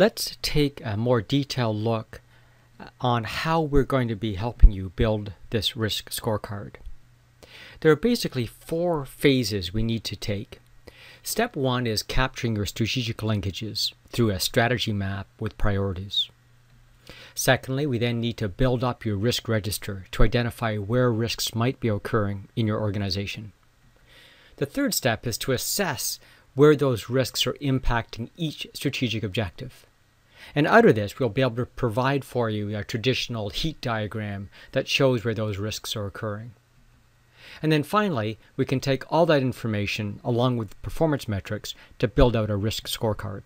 Let's take a more detailed look on how we're going to be helping you build this risk scorecard. There are basically four phases we need to take. Step one is capturing your strategic linkages through a strategy map with priorities. Secondly, we then need to build up your risk register to identify where risks might be occurring in your organization. The third step is to assess where those risks are impacting each strategic objective. And out of this, we'll be able to provide for you a traditional heat diagram that shows where those risks are occurring. And then finally, we can take all that information along with performance metrics to build out a risk scorecard.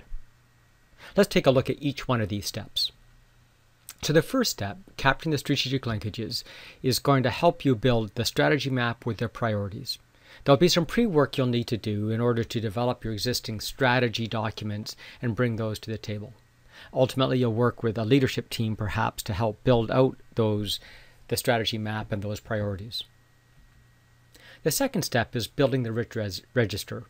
Let's take a look at each one of these steps. So the first step, capturing the strategic linkages, is going to help you build the strategy map with their priorities. There'll be some pre-work you'll need to do in order to develop your existing strategy documents and bring those to the table. Ultimately, you'll work with a leadership team perhaps to help build out the strategy map and those priorities. The second step is building the risk register.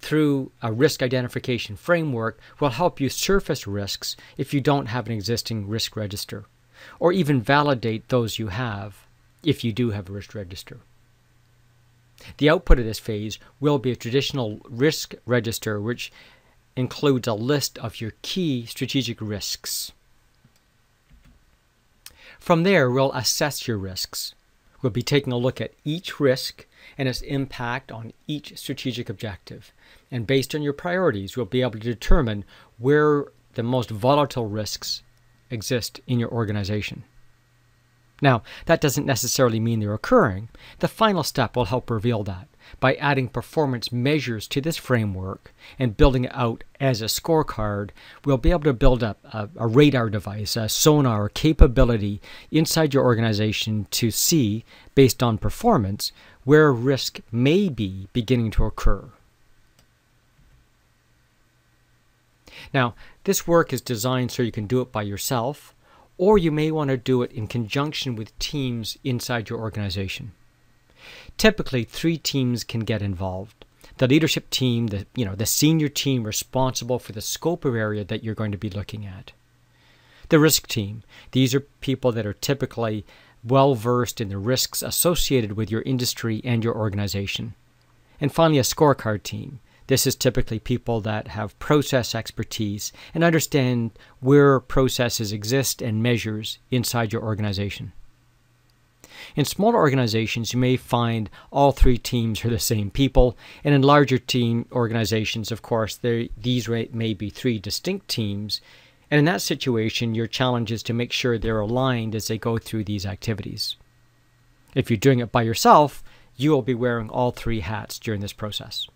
Through a risk identification framework, we'll help you surface risks if you don't have an existing risk register, or even validate those you have if you do have a risk register. The output of this phase will be a traditional risk register, which includes a list of your key strategic risks. From there, we'll assess your risks. We'll be taking a look at each risk and its impact on each strategic objective. And based on your priorities, we'll be able to determine where the most volatile risks exist in your organization. Now, that doesn't necessarily mean they're occurring. The final step will help reveal that by adding performance measures to this framework and building it out as a scorecard. We'll be able to build up a radar device, a sonar capability inside your organization to see, based on performance, where risk may be beginning to occur. Now, this work is designed so you can do it by yourself, or you may want to do it in conjunction with teams inside your organization. Typically, 3 teams can get involved. The leadership team, the senior team responsible for the scope of area that you're going to be looking at. The risk team. These are people that are typically well-versed in the risks associated with your industry and your organization. And finally, a scorecard team. This is typically people that have process expertise and understand where processes exist and measures inside your organization. In smaller organizations, you may find all 3 teams are the same people, and in larger team organizations, of course, these may be 3 distinct teams, and in that situation, your challenge is to make sure they're aligned as they go through these activities. If you're doing it by yourself, you will be wearing all 3 hats during this process.